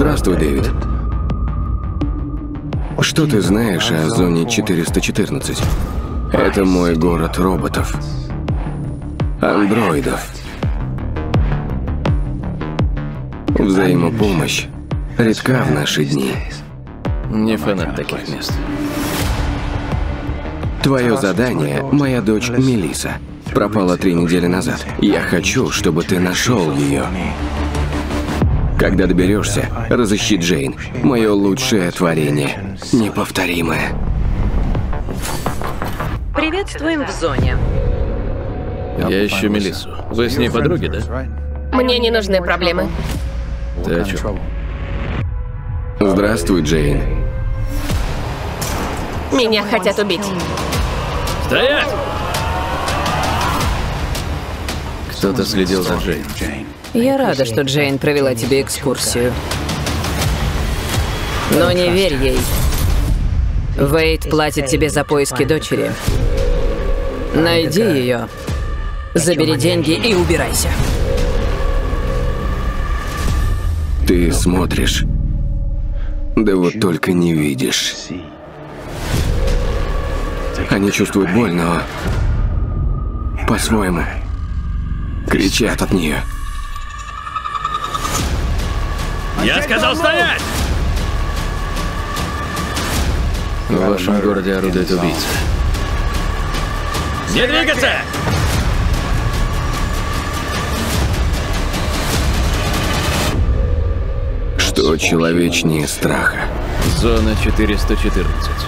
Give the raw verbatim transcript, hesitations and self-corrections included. Здравствуй, Дэвид. Что ты знаешь о зоне четыреста четырнадцать? Это мой город роботов. Андроидов. Взаимопомощь редка в наши дни. Не фанат таких мест. Твое задание, моя дочь Мелисса, пропала три недели назад. Я хочу, чтобы ты нашел ее. Когда доберешься, разыщи Джейн. Мое лучшее творение. Неповторимое. Приветствуем в зоне. Я ищу Мелиссу. Вы с ней подруги, да? Мне не нужны проблемы. Ты о чем? Здравствуй, Джейн. Меня хотят убить. Стоять! Кто-то следил за Джейн. Я рада, что Джейн провела тебе экскурсию. Но не верь ей. Уэйд платит тебе за поиски дочери. Найди ее, забери деньги и убирайся. Ты смотришь, да вот только не видишь. Они чувствуют боль, но по-своему кричат от нее. Я сказал стоять! В вашем городе орудует убийца. Не двигаться! Что человечнее страха? Зона четыреста четырнадцать.